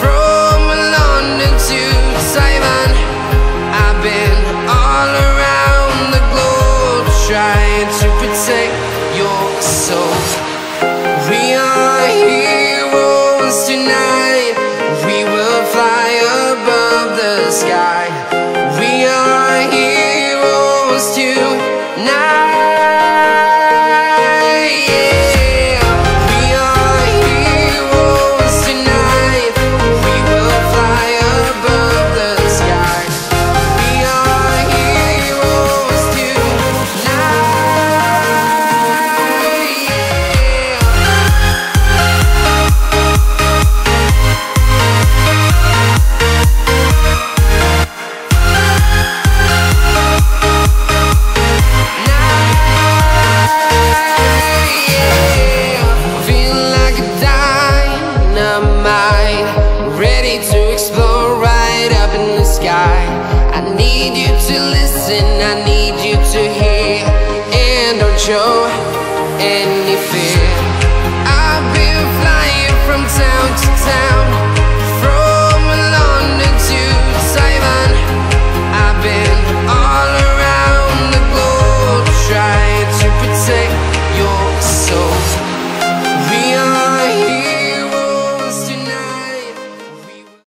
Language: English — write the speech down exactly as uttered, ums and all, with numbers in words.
from London to Taiwan. I've been all around the globe, trying to protect your soul. We are heroes tonight. We will fly above the sky. We are heroes tonight. Explore right up in the sky. I need you to listen, I need you